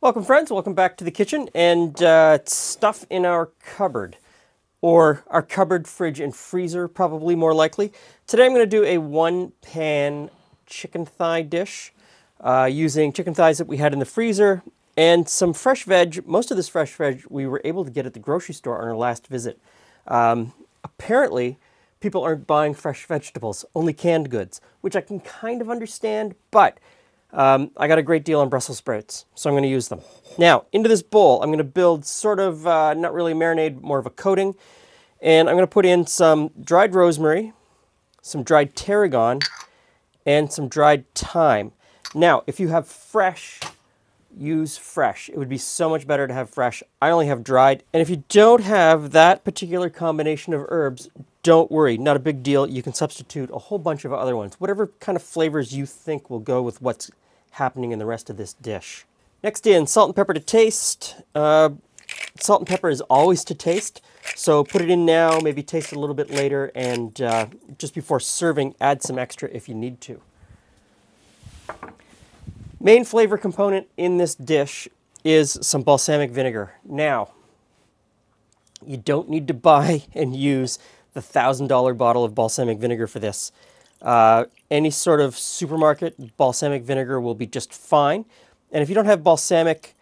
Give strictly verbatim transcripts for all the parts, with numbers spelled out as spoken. Welcome friends, welcome back to the kitchen and uh, stuff in our cupboard, or our cupboard, fridge, and freezer, probably more likely. Today I'm going to do a one-pan chicken thigh dish uh, using chicken thighs that we had in the freezer and some fresh veg. Most of this fresh veg we were able to get at the grocery store on our last visit. Um, apparently, people aren't buying fresh vegetables, only canned goods, which I can kind of understand, but Um, I got a great deal on Brussels sprouts, so I'm going to use them. Now, into this bowl, I'm going to build sort of, uh, not really marinade, more of a coating. And I'm going to put in some dried rosemary, some dried tarragon, and some dried thyme. Now, if you have fresh, use fresh. It would be so much better to have fresh. I only have dried. And if you don't have that particular combination of herbs, don't worry, not a big deal. You can substitute a whole bunch of other ones, whatever kind of flavors you think will go with what's happening in the rest of this dish. Next in, salt and pepper to taste. Uh, salt and pepper is always to taste, so put it in now, maybe taste it a little bit later, and uh, just before serving, add some extra if you need to. Main flavor component in this dish is some balsamic vinegar. Now, you don't need to buy and use the thousand dollar bottle of balsamic vinegar for this. Uh, any sort of supermarket balsamic vinegar will be just fine. And if you don't have balsamic,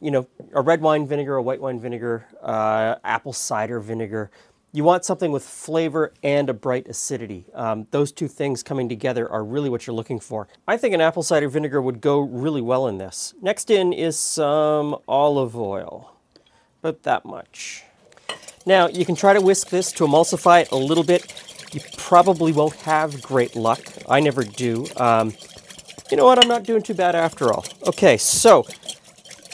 you know, a red wine vinegar, a white wine vinegar, uh, apple cider vinegar, you want something with flavor and a bright acidity. Um, those two things coming together are really what you're looking for. I think an apple cider vinegar would go really well in this. Next in is some olive oil, about that much. Now, you can try to whisk this to emulsify it a little bit. You probably won't have great luck. I never do. Um, you know what? I'm not doing too bad after all. Okay, so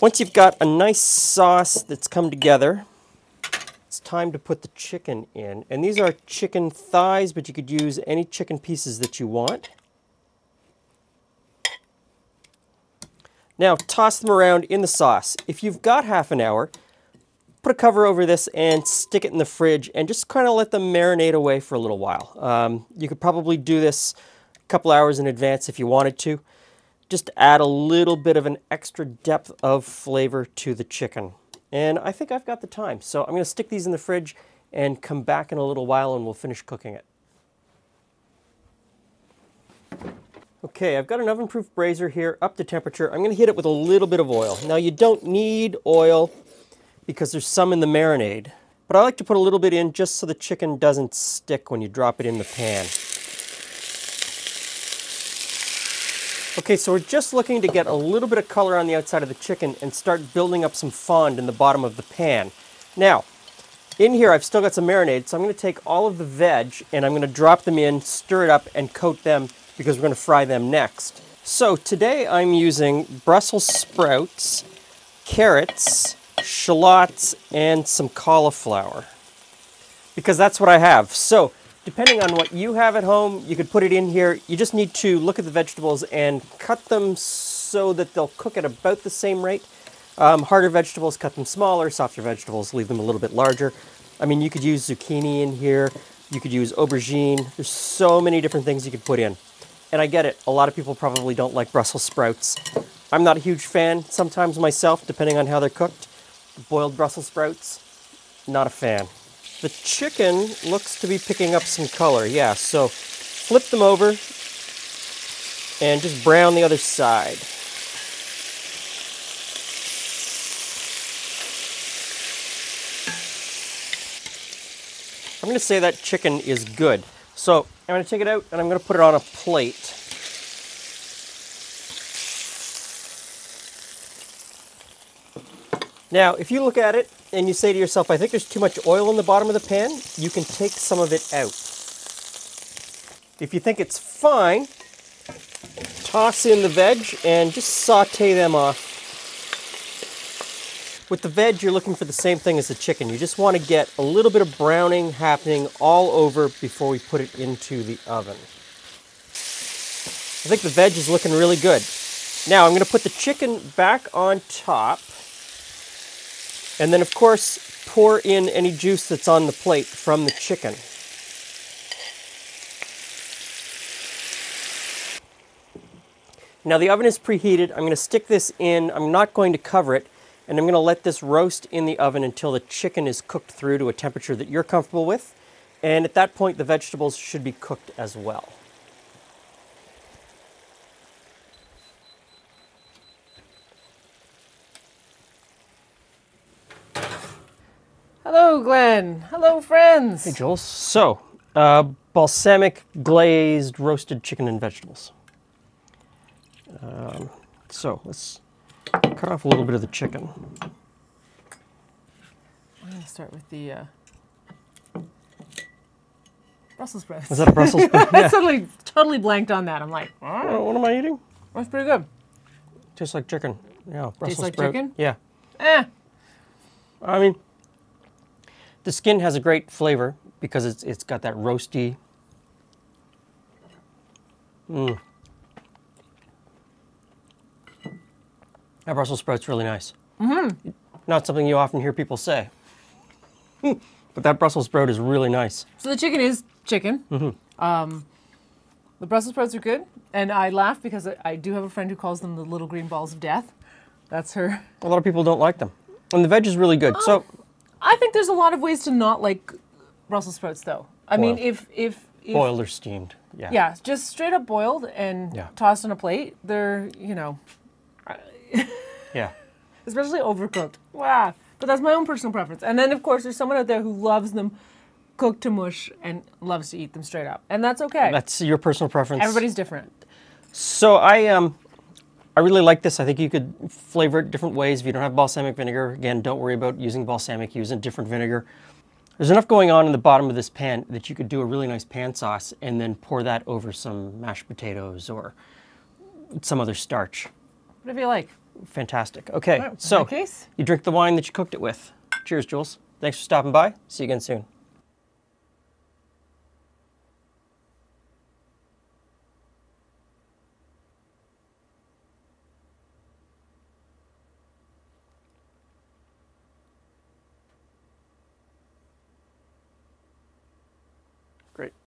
once you've got a nice sauce that's come together, it's time to put the chicken in. And these are chicken thighs, but you could use any chicken pieces that you want. Now, toss them around in the sauce. If you've got half an hour, put a cover over this and stick it in the fridge and just kind of let them marinate away for a little while. Um, you could probably do this a couple hours in advance if you wanted to. Just add a little bit of an extra depth of flavor to the chicken. And I think I've got the time, so I'm going to stick these in the fridge and come back in a little while and we'll finish cooking it. Okay, I've got an oven-proof brazier here, up to temperature. I'm going to hit it with a little bit of oil. Now, you don't need oil because there's some in the marinade, but I like to put a little bit in just so the chicken doesn't stick when you drop it in the pan. Okay, so we're just looking to get a little bit of color on the outside of the chicken and start building up some fond in the bottom of the pan. Now, in here I've still got some marinade, so I'm going to take all of the veg and I'm going to drop them in, stir it up, and coat them because we're going to fry them next. So today I'm using Brussels sprouts, carrots, shallots, and some cauliflower, because that's what I have. So depending on what you have at home, you could put it in here. You just need to look at the vegetables and cut them so that they'll cook at about the same rate. Um, harder vegetables, cut them smaller. Softer vegetables, leave them a little bit larger. I mean, you could use zucchini in here. You could use aubergine. There's so many different things you could put in. And I get it, a lot of people probably don't like Brussels sprouts. I'm not a huge fan sometimes myself, depending on how they're cooked. Boiled Brussels sprouts, not a fan. The chicken looks to be picking up some color, yeah, so flip them over and just brown the other side. I'm going to say that chicken is good. So I'm going to take it out and I'm going to put it on a plate. Now, if you look at it and you say to yourself, I think there's too much oil in the bottom of the pan, you can take some of it out. If you think it's fine, toss in the veg and just saute them off. With the veg, you're looking for the same thing as the chicken. You just want to get a little bit of browning happening all over before we put it into the oven. I think the veg is looking really good. Now, I'm going to put the chicken back on top. And then, of course, pour in any juice that's on the plate from the chicken. Now the oven is preheated. I'm going to stick this in. I'm not going to cover it, and I'm going to let this roast in the oven until the chicken is cooked through to a temperature that you're comfortable with. And at that point, the vegetables should be cooked as well. Hello, Glenn. Hello, friends. Hey, Jules. So, uh, balsamic glazed roasted chicken and vegetables. Um, so, let's cut off a little bit of the chicken. I'm going to start with the uh, Brussels sprouts. Is that a Brussels sprout? I yeah. totally, totally blanked on that. I'm like, oh, what am I eating? That's pretty good. Tastes like chicken. Yeah, Brussels Tastes like sprout. chicken? Yeah. Eh. I mean, the skin has a great flavor because it's it's got that roasty. Mmm. That Brussels sprout's really nice. Mm-hmm. Not something you often hear people say. But that Brussels sprout is really nice. So the chicken is chicken. Mm-hmm. Um, the Brussels sprouts are good. And I laugh because I, I do have a friend who calls them the little green balls of death. That's her. A lot of people don't like them. And the veg is really good. Oh, so I think there's a lot of ways to not like Brussels sprouts, though. I boiled. mean, if, if... if boiled or steamed, yeah. Yeah, just straight up boiled and yeah. tossed on a plate. They're, you know... yeah. Especially overcooked. Wow. But that's my own personal preference. And then, of course, there's someone out there who loves them cooked to mush and loves to eat them straight up. And that's okay. That's your personal preference. Everybody's different. So I um, I really like this. I think you could flavor it different ways. If you don't have balsamic vinegar, again, don't worry about using balsamic. Use a different vinegar. There's enough going on in the bottom of this pan that you could do a really nice pan sauce and then pour that over some mashed potatoes or some other starch. Whatever you like. Fantastic. Okay, right, so case. you drink the wine that you cooked it with. Cheers, Jules. Thanks for stopping by. See you again soon. Great.